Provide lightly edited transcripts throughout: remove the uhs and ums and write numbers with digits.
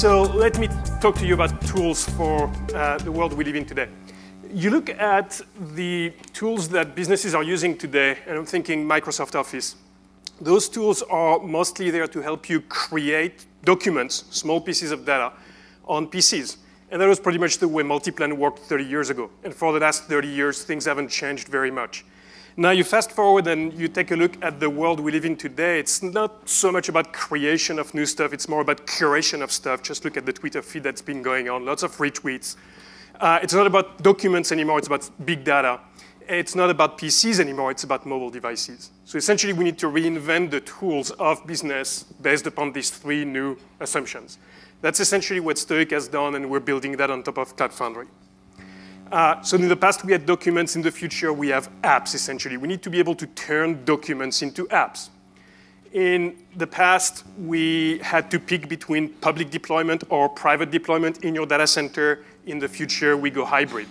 So let me talk to you about tools for the world we live in today. You look at the tools that businesses are using today, and I'm thinking Microsoft Office. Those tools are mostly there to help you create documents, small pieces of data, on PCs. And that was pretty much the way Multiplan worked 30 years ago. And for the last 30 years, things haven't changed very much. Now you fast forward and you take a look at the world we live in today. It's not so much about creation of new stuff. It's more about curation of stuff. Just look at the Twitter feed that's been going on. Lots of retweets. It's not about documents anymore. It's about big data. It's not about PCs anymore. It's about mobile devices. So essentially, we need to reinvent the tools of business based upon these three new assumptions. That's essentially what Stoic has done, and we're building that on top of Cloud Foundry. So in the past, we had documents. In the future, we have apps, essentially. We need to be able to turn documents into apps. In the past, we had to pick between public deployment or private deployment in your data center. In the future, we go hybrid.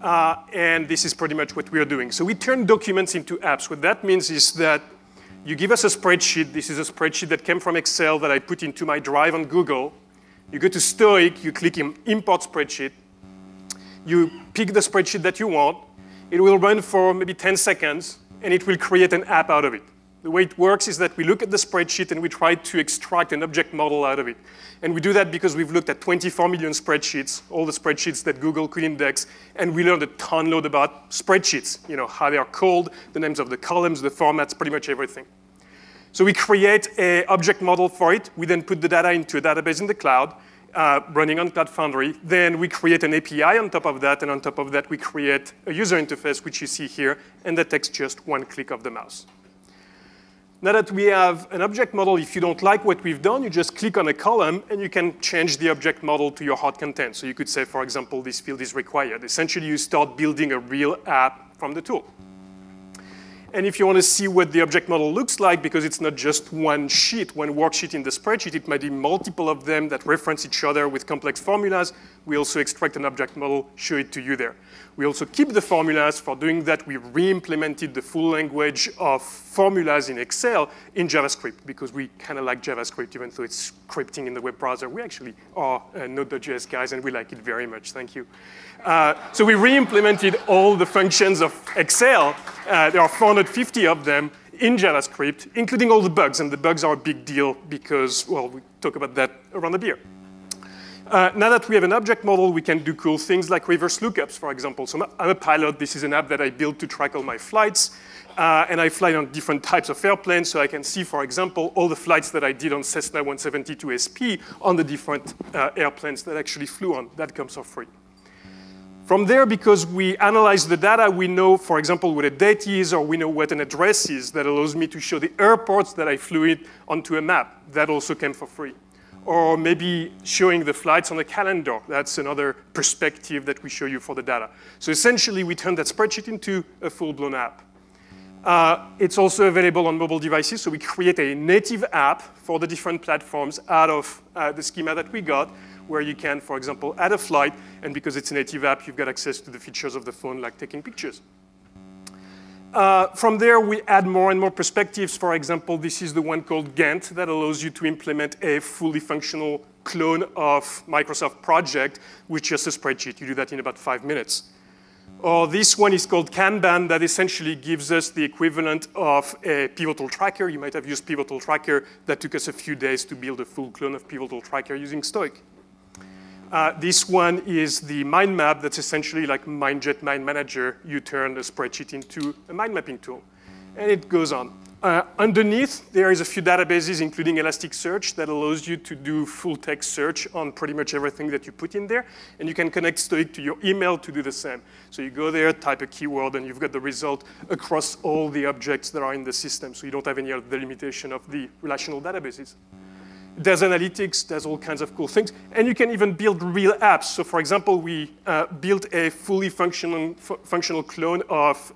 And this is pretty much what we are doing. So we turn documents into apps. What that means is that you give us a spreadsheet. This is a spreadsheet that came from Excel that I put into my drive on Google. You go to Stoic, you click Import Spreadsheet. You pick the spreadsheet that you want. It will run for maybe 10 seconds, and it will create an app out of it. The way it works is that we look at the spreadsheet, and we try to extract an object model out of it. And we do that because we've looked at 24 million spreadsheets, all the spreadsheets that Google could index. And we learned a ton load about spreadsheets, you know, how they are called, the names of the columns, the formats, pretty much everything. So we create an object model for it. We then put the data into a database in the cloud, running on Cloud Foundry. Then we create an API on top of that. And on top of that, we create a user interface, which you see here. And that takes just one click of the mouse. Now that we have an object model, if you don't like what we've done, you just click on a column, and you can change the object model to your hard content. So you could say, for example, this field is required. Essentially, you start building a real app from the tool. And if you want to see what the object model looks like, because it's not just one sheet, one worksheet in the spreadsheet, it might be multiple of them that reference each other with complex formulas. We also extract an object model, show it to you there. We also keep the formulas. For doing that, we re-implemented the full language of formulas in Excel in JavaScript, because we kind of like JavaScript, even though it's scripting in the web browser. We actually are Node.js guys, and we like it very much. Thank you. So we re-implemented all the functions of Excel. There are 450 of them in JavaScript, including all the bugs. And the bugs are a big deal because, well, we talk about that around the beer. Now that we have an object model, we can do cool things like reverse lookups, for example. So I'm a pilot. This is an app that I built to track all my flights. And I fly on different types of airplanes. So I can see, for example, all the flights that I did on Cessna 172 SP on the different airplanes that I actually flew on. That comes for free. From there, because we analyze the data, we know, for example, what a date is, or we know what an address is. That allows me to show the airports that I flew it onto a map. That also came for free. Or maybe showing the flights on a calendar. That's another perspective that we show you for the data. So essentially, we turn that spreadsheet into a full-blown app. It's also available on mobile devices. So we create a native app for the different platforms out of the schema that we got, where you can, for example, add a flight. And because it's a native app, you've got access to the features of the phone, like taking pictures. From there, we add more and more perspectives. For example, this is the one called Gantt that allows you to implement a fully functional clone of Microsoft Project with just a spreadsheet. You do that in about 5 minutes. Or this one is called Kanban that essentially gives us the equivalent of a Pivotal Tracker. You might have used Pivotal Tracker. That took us a few days to build a full clone of Pivotal Tracker using Stoic. This one is the mind map that's essentially like Mindjet, Mind Manager. You turn a spreadsheet into a mind mapping tool. And it goes on. Underneath, there is a few databases, including Elasticsearch, that allows you to do full-text search on pretty much everything that you put in there. And you can connect Stoic to your email to do the same. So you go there, type a keyword, and you've got the result across all the objects that are in the system. So you don't have any other limitation of the relational databases. There's analytics, there's all kinds of cool things. And you can even build real apps. So for example, we built a fully functional clone of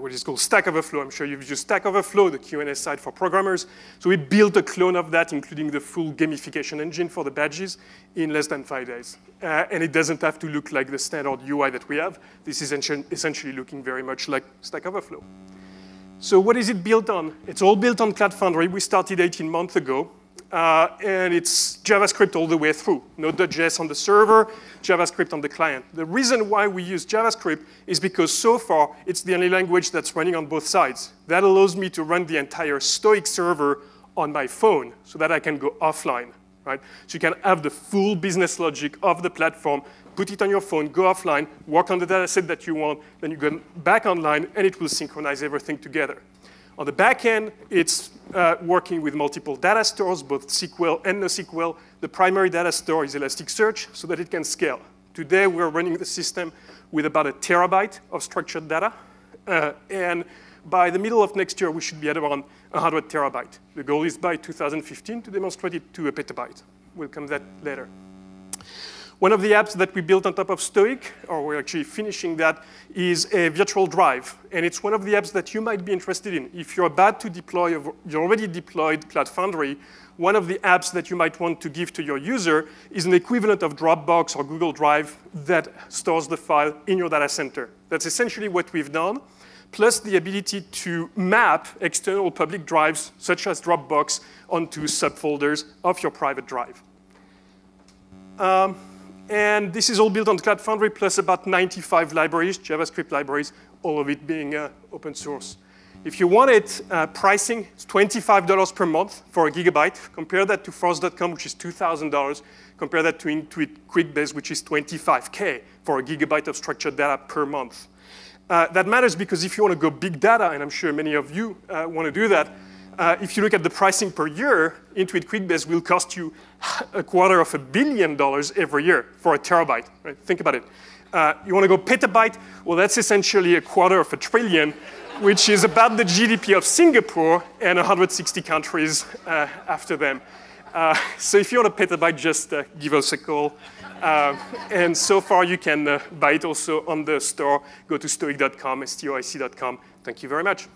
what is called Stack Overflow. I'm sure you've used Stack Overflow, the Q&A site for programmers. So we built a clone of that, including the full gamification engine for the badges, in less than 5 days. And it doesn't have to look like the standard UI that we have. This is essentially looking very much like Stack Overflow. So what is it built on? It's all built on Cloud Foundry. We started 18 months ago. and it's JavaScript all the way through. Node.js on the server, JavaScript on the client. The reason why we use JavaScript is because so far, it's the only language that's running on both sides. That allows me to run the entire Stoic server on my phone so that I can go offline, right? So you can have the full business logic of the platform, put it on your phone, go offline, work on the data set that you want, then you go back online, and it will synchronize everything together. On the back end, it's working with multiple data stores, both SQL and NoSQL. The primary data store is Elasticsearch so that it can scale. Today, we're running the system with about 1 terabyte of structured data, and by the middle of next year, we should be at around 100 terabyte. The goal is by 2015 to demonstrate it to 1 petabyte. We'll come to that later. One of the apps that we built on top of Stoic, or we're actually finishing that, is a virtual drive. And it's one of the apps that you might be interested in. If you're about to deploy, or you already deployed Cloud Foundry, one of the apps that you might want to give to your user is an equivalent of Dropbox or Google Drive that stores the file in your data center. That's essentially what we've done, plus the ability to map external public drives, such as Dropbox, onto subfolders of your private drive. And this is all built on Cloud Foundry, plus about 95 libraries, JavaScript libraries, all of it being open source. If you want it, pricing is $25 per month for 1 gigabyte. Compare that to Frost.com, which is $2,000. Compare that to Intuit QuickBase, which is $25K for 1 gigabyte of structured data per month. That matters because if you want to go big data, and I'm sure many of you want to do that, if you look at the pricing per year, Intuit QuickBase will cost you $250 million every year for 1 terabyte. Right? Think about it. You want to go petabyte? Well, that's essentially $250 billion, which is about the GDP of Singapore and 160 countries after them. So if you want a petabyte, just give us a call. And so far, you can buy it also on the store. Go to stoic.com, stoic.com. Thank you very much.